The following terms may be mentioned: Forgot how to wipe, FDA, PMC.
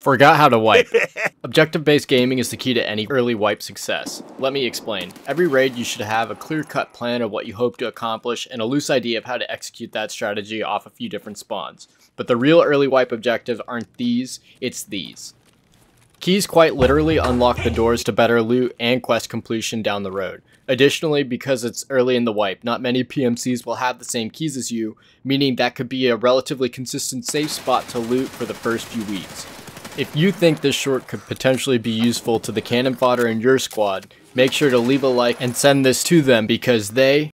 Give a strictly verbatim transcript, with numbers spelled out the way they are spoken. Forgot how to wipe. Objective-based gaming is the key to any early wipe success. Let me explain. Every raid, you should have a clear-cut plan of what you hope to accomplish and a loose idea of how to execute that strategy off a few different spawns. But the real early wipe objectives aren't these, it's these. Keys quite literally unlock the doors to better loot and quest completion down the road. Additionally, because it's early in the wipe, not many P M Cs will have the same keys as you, meaning that could be a relatively consistent safe spot to loot for the first few weeks. If you think this short could potentially be useful to the cannon fodder in your squad, make sure to leave a like and send this to them because they